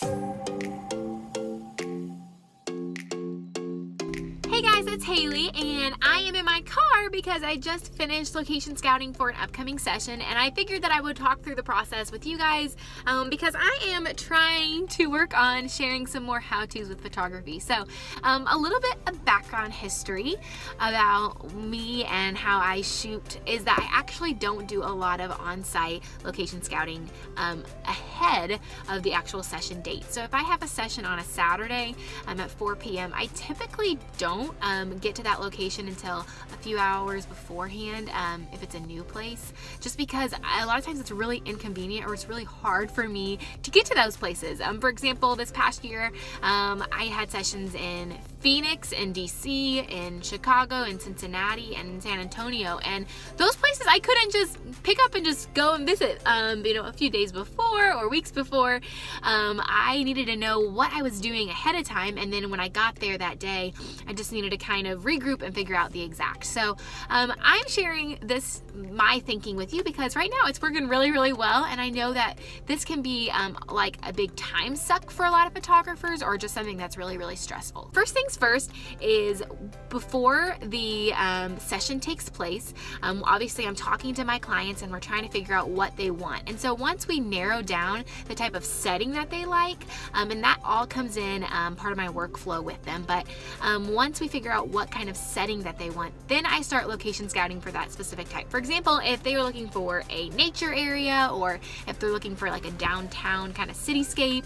Hey guys, it's Haley and I am in my car because I just finished location scouting for an upcoming session, and I figured that I would talk through the process with you guys because I am trying to work on sharing some more how-tos with photography. So a little bit of background history about me and how I shoot is that I actually don't do a lot of on-site location scouting ahead of the actual session date. So if I have a session on a Saturday at 4 p.m., I typically don't get to that location until a few hours beforehand if it's a new place, just because a lot of times it's really inconvenient or it's really hard for me to get to those places. For example, this past year I had sessions in Phoenix, in DC, in Chicago, in Cincinnati, and in San Antonio, and those places I couldn't just pick up and just go and visit you know, a few days before or weeks before. I needed to know what I was doing ahead of time, and then when I got there that day I just needed to kind of regroup and figure out the exact. So I'm sharing this, my thinking, with you because right now it's working really, really well, and I know that this can be like a big time suck for a lot of photographers, or just something that's really, really stressful. First things first is before the session takes place, obviously I'm talking to my clients and we're trying to figure out what they want. And so once we narrow down the type of setting that they like, and that all comes in part of my workflow with them, but once we figure out what kind of setting that they want, then I start location scouting for that specific type. For example, if they were looking for a nature area, or if they're looking for like a downtown kind of cityscape,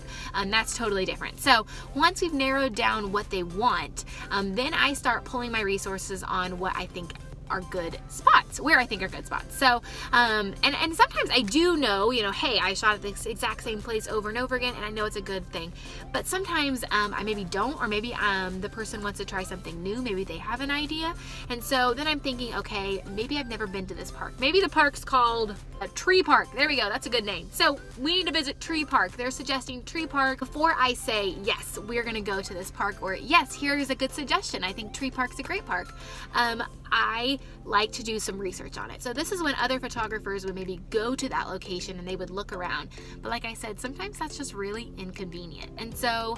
that's totally different. So once we've narrowed down what they want, then I start pulling my resources on what I think are good spots, where I think are good spots. So, and sometimes I do know, you know, hey, I shot at this exact same place over and over again, and I know it's a good thing. But sometimes I maybe don't, or maybe the person wants to try something new, maybe they have an idea. And so then I'm thinking, okay, maybe I've never been to this park. Maybe the park's called Tree Park. There we go, that's a good name. So we need to visit Tree Park. They're suggesting Tree Park. Before I say, yes, we're gonna go to this park, or yes, here's a good suggestion, I think Tree Park's a great park, I like to do some research on it. So this is when other photographers would maybe go to that location and they would look around. But like I said, sometimes that's just really inconvenient. And so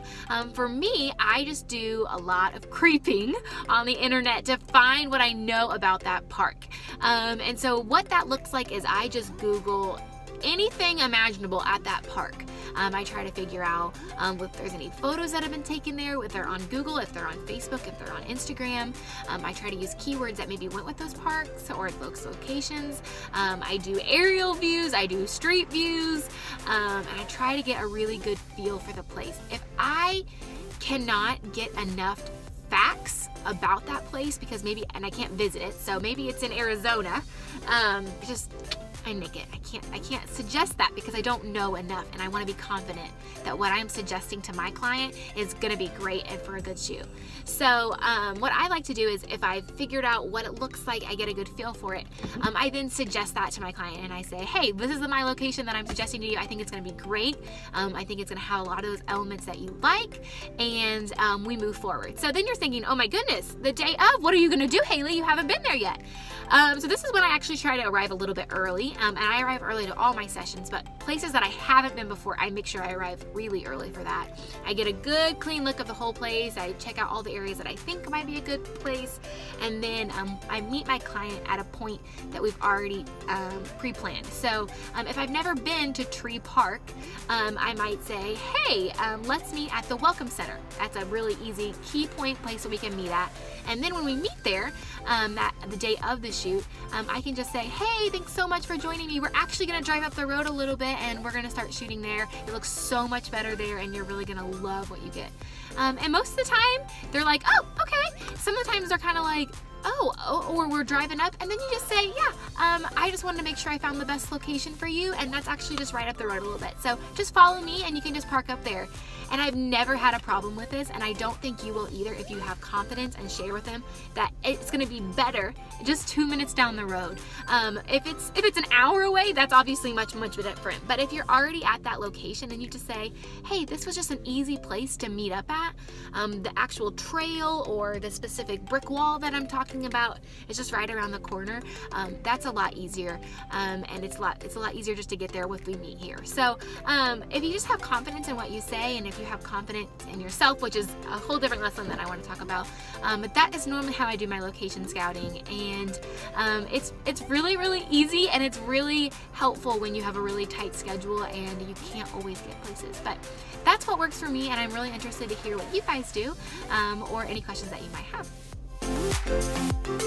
for me, I just do a lot of creeping on the internet to find what I know about that park. And so what that looks like is I just Google anything imaginable at that park. I try to figure out if there's any photos that have been taken there, if they're on Google, if they're on Facebook, if they're on Instagram. I try to use keywords that maybe went with those parks or those locations. I do aerial views, I do street views, and I try to get a really good feel for the place. If I cannot get enough facts about that place, because maybe, and I can't visit it, so maybe it's in Arizona, just I nick it. I can't suggest that because I don't know enough, and I want to be confident that what I'm suggesting to my client is going to be great and for a good shoot. So what I like to do is if I've figured out what it looks like, I get a good feel for it, I then suggest that to my client and I say, hey, this is my location that I'm suggesting to you. I think it's going to be great. I think it's going to have a lot of those elements that you like, and we move forward. So then you're thinking, oh my goodness, the day of, what are you going to do, Haley? You haven't been there yet. So this is when I actually try to arrive a little bit early. And I arrive early to all my sessions, but places that I haven't been before, I make sure I arrive really early for that. I get a good clean look of the whole place. I check out all the areas that I think might be a good place, and then I meet my client at a point that we've already pre-planned. So if I've never been to Tree Park, I might say, hey, let's meet at the Welcome Center. That's a really easy key point place that we can meet at. And then when we meet there, the day of the shoot, I can just say, hey, thanks so much for joining me. We're actually gonna drive up the road a little bit and we're gonna start shooting there. It looks so much better there and you're really gonna love what you get. And most of the time, they're like, oh, okay. Some of the times they're kind of like, oh, or we're driving up, and then you just say, yeah, I just wanted to make sure I found the best location for you, and that's actually just right up the road a little bit. So just follow me and you can just park up there. And I've never had a problem with this, and I don't think you will either if you have confidence and share with them that it's gonna be better just 2 minutes down the road. If it's an hour away, that's obviously much, much different. But if you're already at that location and you just say, hey, this was just an easy place to meet up at, the actual trail or the specific brick wall that I'm talking talking about. It's just right around the corner. That's a lot easier, and it's a lot easier just to get there if we meet here. So if you just have confidence in what you say, and if you have confidence in yourself, which is a whole different lesson that I want to talk about, but that is normally how I do my location scouting, and it's really easy, and it's really helpful when you have a really tight schedule and you can't always get places. But that's what works for me, and I'm really interested to hear what you guys do, or any questions that you might have.